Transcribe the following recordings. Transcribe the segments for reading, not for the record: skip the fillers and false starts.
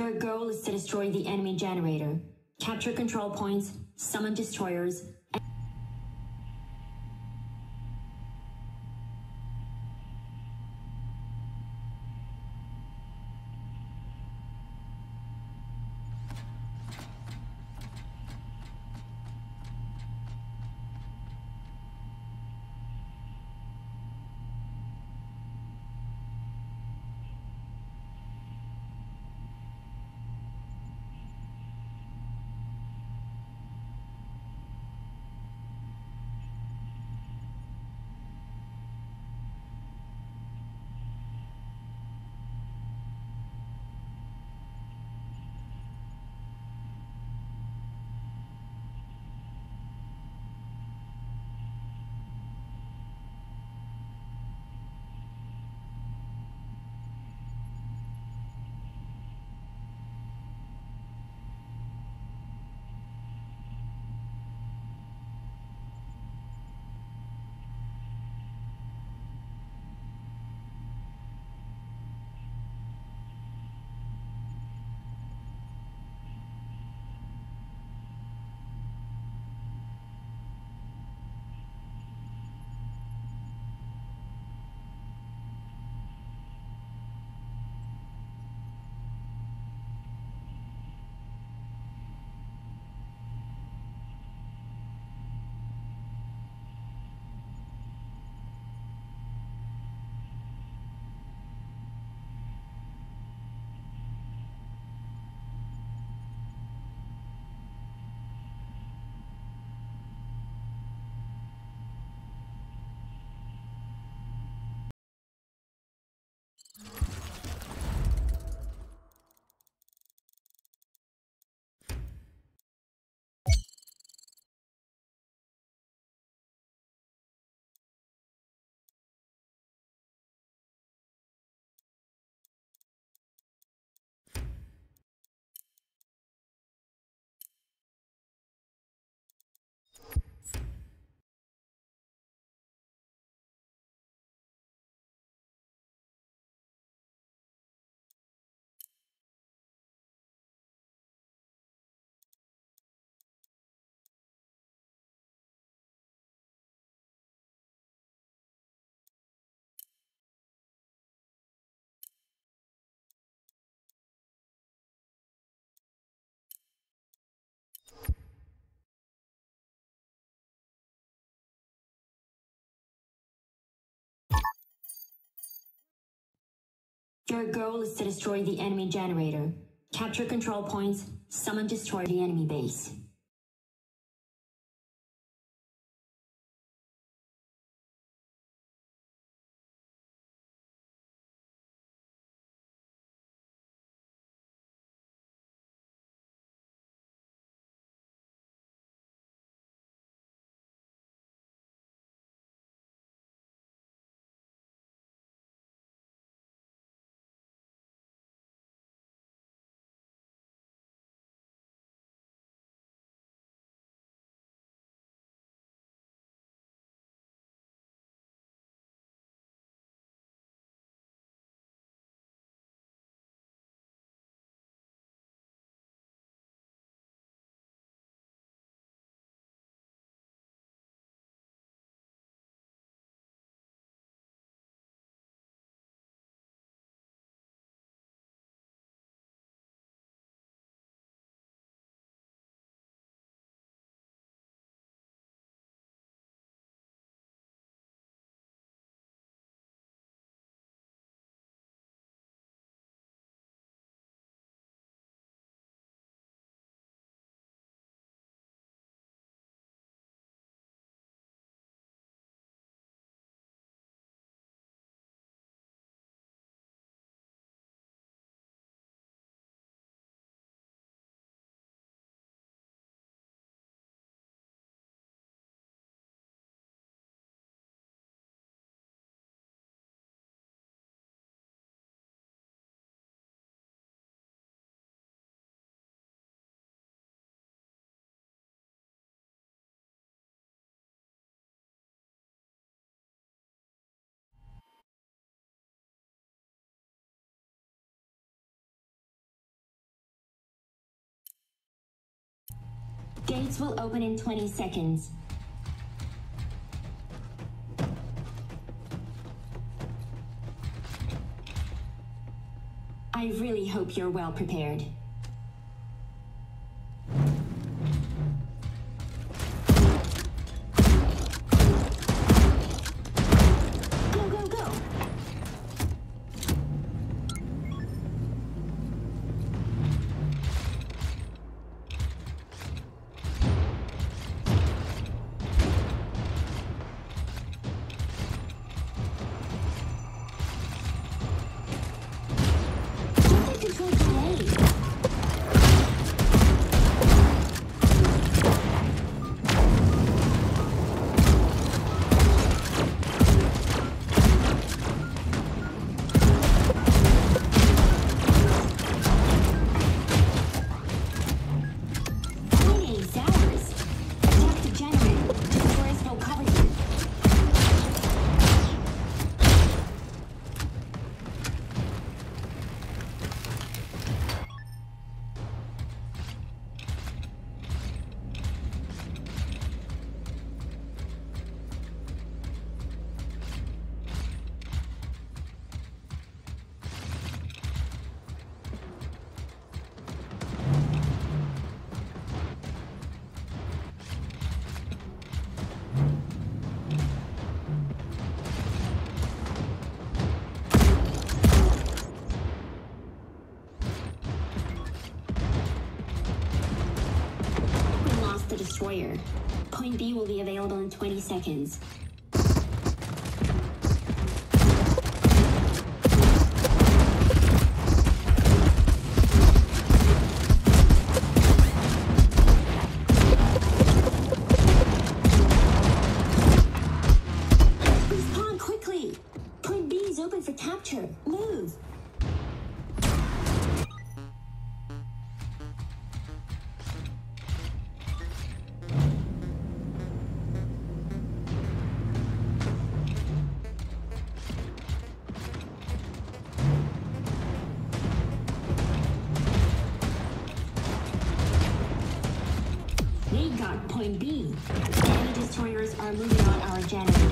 Your goal is to destroy the enemy generator. Capture control points, summon destroyers, and your goal is to destroy the enemy generator. Capture control points, summon destroy the enemy base. Gates will open in 20 seconds. I really hope you're well prepared. Destroyer. Point B will be available in 20 seconds. Respond quickly! Point B is open for capture. Move! Point B. Enemy destroyers are moving on our generator.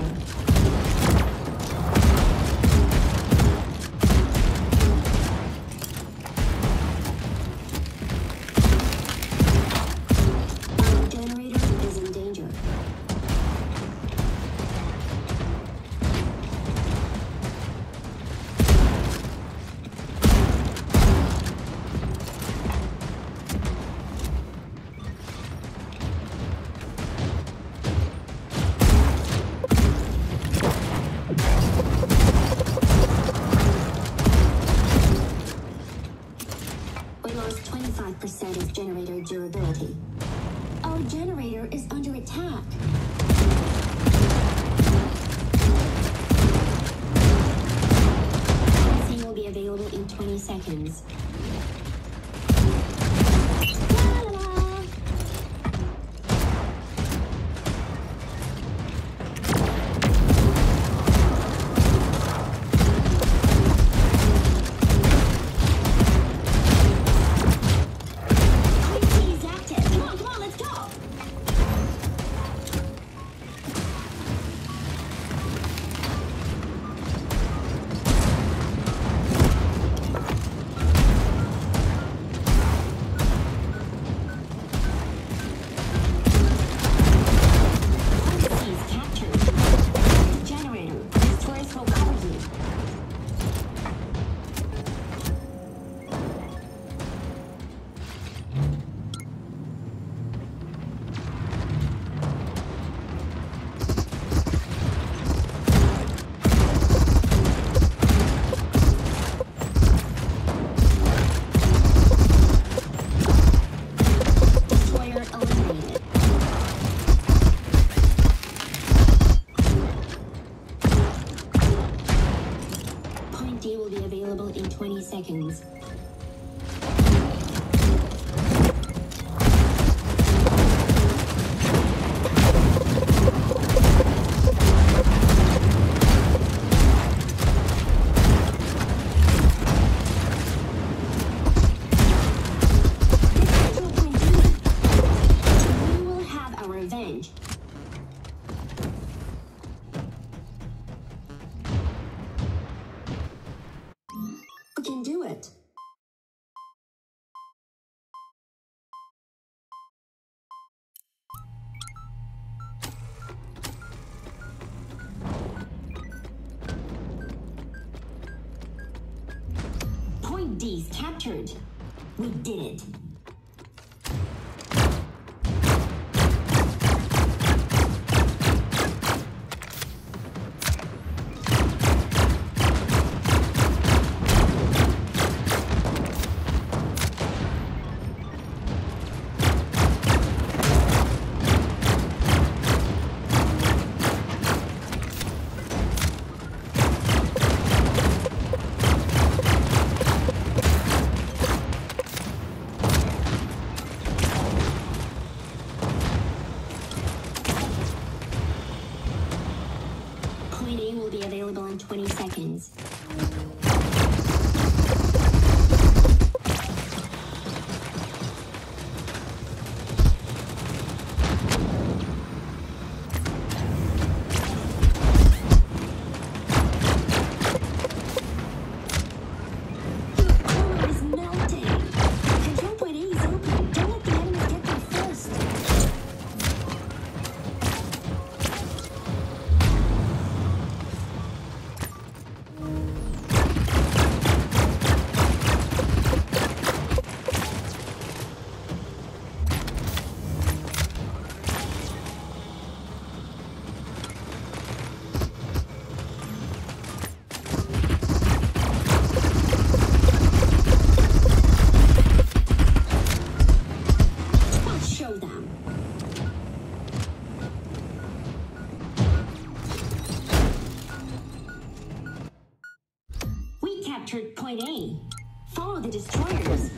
Generator durability. Our generator is under attack. It will be available in 20 seconds. In 20 seconds. Point D's captured. We did it. Available in 20 seconds. Point A. Follow the destroyers.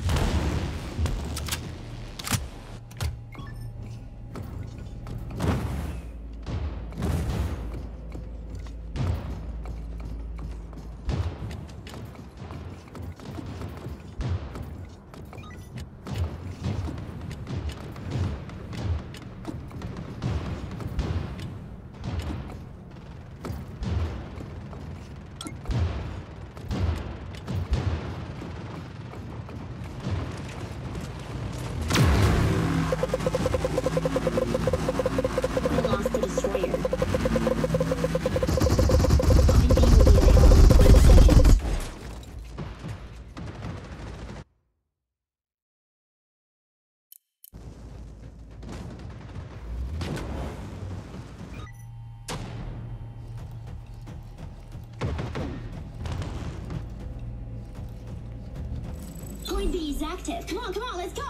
Point B is active. Come on, let's go!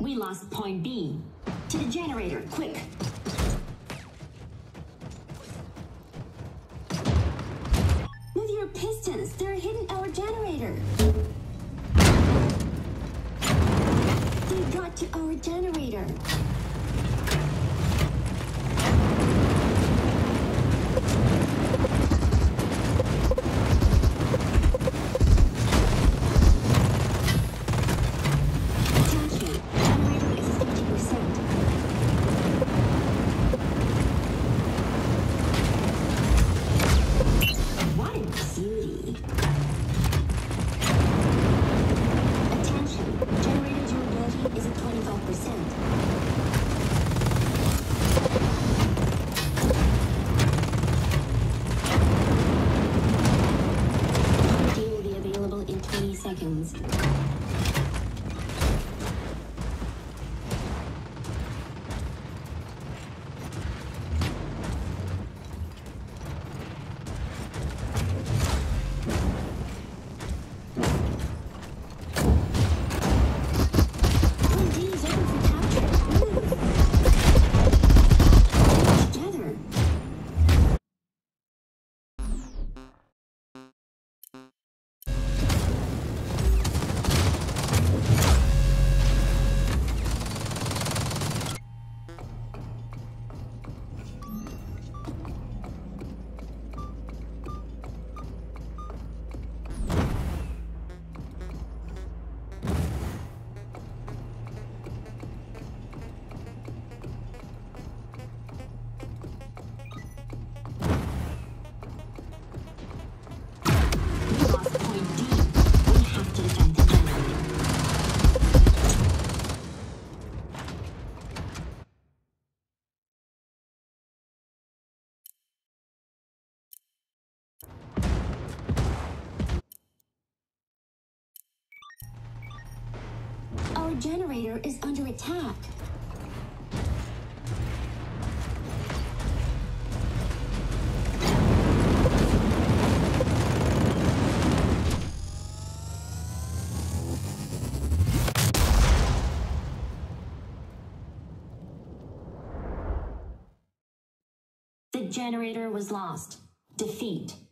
We lost point B. To the generator, quick! Move your pistons, they're hidden our generator! They got to our generator! Attention, generator durability is at 25%. generator is under attack. The generator was lost. Defeat.